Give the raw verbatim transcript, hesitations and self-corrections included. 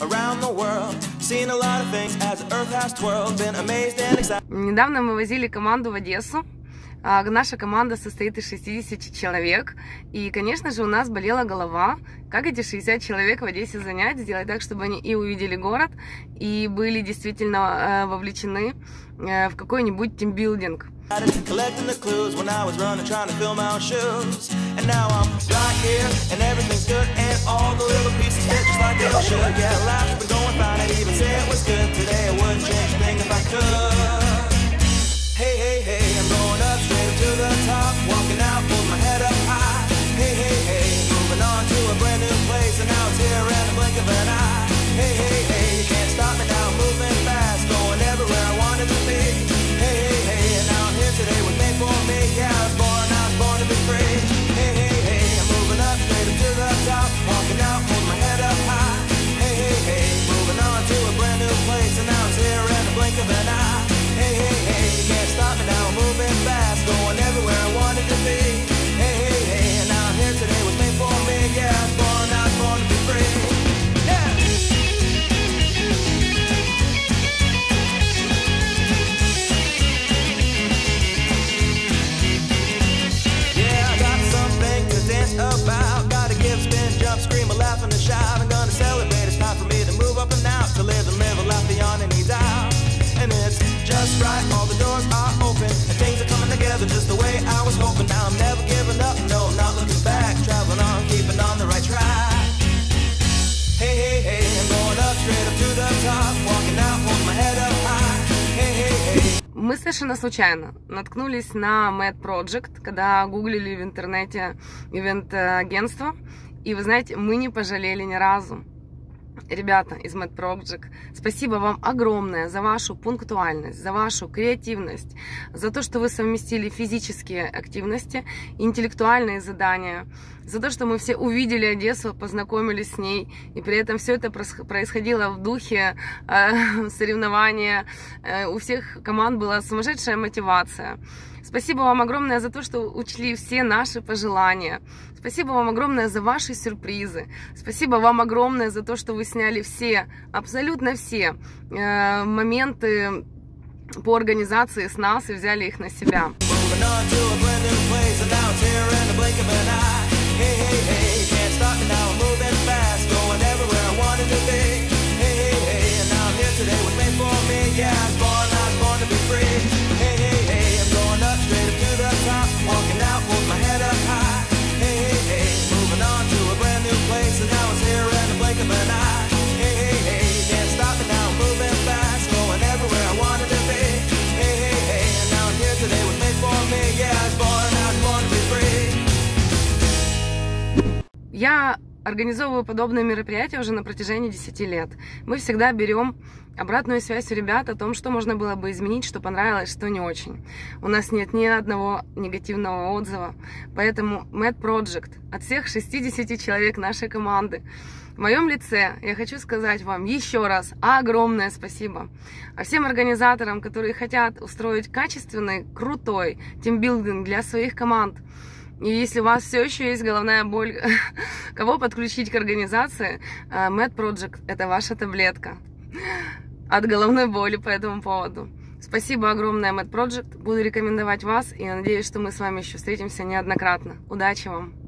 around the world. Seen a lot of things as the earth has twirled. Been amazed and excited. Недавно мы возили команду в Одессу. Наша команда состоит из шестидесяти человек, и, конечно же, у нас болела голова, как эти шестьдесят человек в Одессе занять, сделать так, чтобы они и увидели город, и были действительно вовлечены в какой-нибудь тимбилдинг. Мы совершенно случайно наткнулись на Mad Project, когда гуглили в интернете ивент-агентство, и вы знаете, мы не пожалели ни разу. Ребята из Mad Project, спасибо вам огромное за вашу пунктуальность, за вашу креативность, за то, что вы совместили физические активности, интеллектуальные задания, за то, что мы все увидели Одессу, познакомились с ней, и при этом все это происходило в духе э, соревнования, э, у всех команд была сумасшедшая мотивация. Спасибо вам огромное за то, что учли все наши пожелания. Спасибо вам огромное за ваши сюрпризы. Спасибо вам огромное за то, что вы сняли все, абсолютно все э, моменты по организации с нас и взяли их на себя. Я организовываю подобные мероприятия уже на протяжении десяти лет. Мы всегда берем обратную связь у ребят о том, что можно было бы изменить, что понравилось, что не очень. У нас нет ни одного негативного отзыва. Поэтому Mad Project от всех шестидесяти человек нашей команды. В моем лице я хочу сказать вам еще раз огромное спасибо. А всем организаторам, которые хотят устроить качественный, крутой тимбилдинг для своих команд. И если у вас все еще есть головная боль, кого подключить к организации, Mad Project – это ваша таблетка от головной боли по этому поводу. Спасибо огромное, Mad Project. Буду рекомендовать вас и надеюсь, что мы с вами еще встретимся неоднократно. Удачи вам!